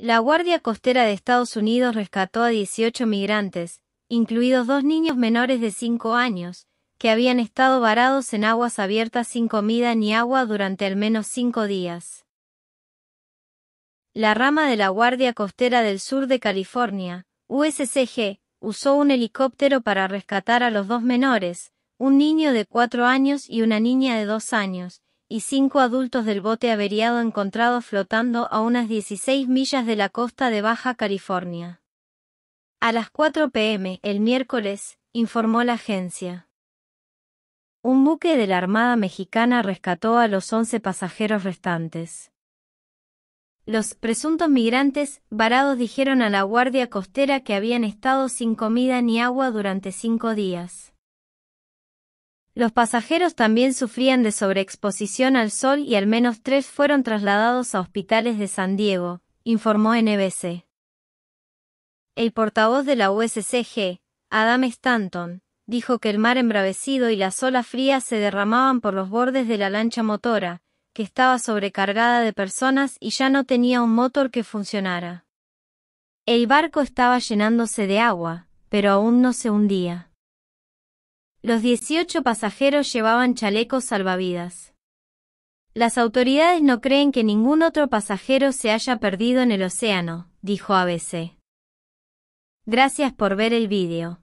La Guardia Costera de Estados Unidos rescató a 18 migrantes, incluidos 2 niños menores de 5 años, que habían estado varados en aguas abiertas sin comida ni agua durante al menos 5 días. La rama de la Guardia Costera del Sur de California, USCG, usó un helicóptero para rescatar a los 2 menores, un niño de 4 años y una niña de 2 años, y 5 adultos del bote averiado encontrado flotando a unas 16 millas de la costa de Baja California. A las 4 p.m. el miércoles, informó la agencia. Un buque de la Armada Mexicana rescató a los 11 pasajeros restantes. Los presuntos migrantes varados dijeron a la Guardia Costera que habían estado sin comida ni agua durante 5 días. Los pasajeros también sufrían de sobreexposición al sol y al menos 3 fueron trasladados a hospitales de San Diego, informó NBC. El portavoz de la USCG, Adam Stanton, dijo que el mar embravecido y las olas frías se derramaban por los bordes de la lancha motora, que estaba sobrecargada de personas y ya no tenía un motor que funcionara. El barco estaba llenándose de agua, pero aún no se hundía. Los 18 pasajeros llevaban chalecos salvavidas. Las autoridades no creen que ningún otro pasajero se haya perdido en el océano, dijo ABC. Gracias por ver el vídeo.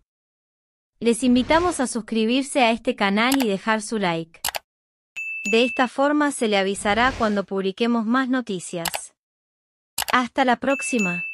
Les invitamos a suscribirse a este canal y dejar su like. De esta forma se le avisará cuando publiquemos más noticias. Hasta la próxima.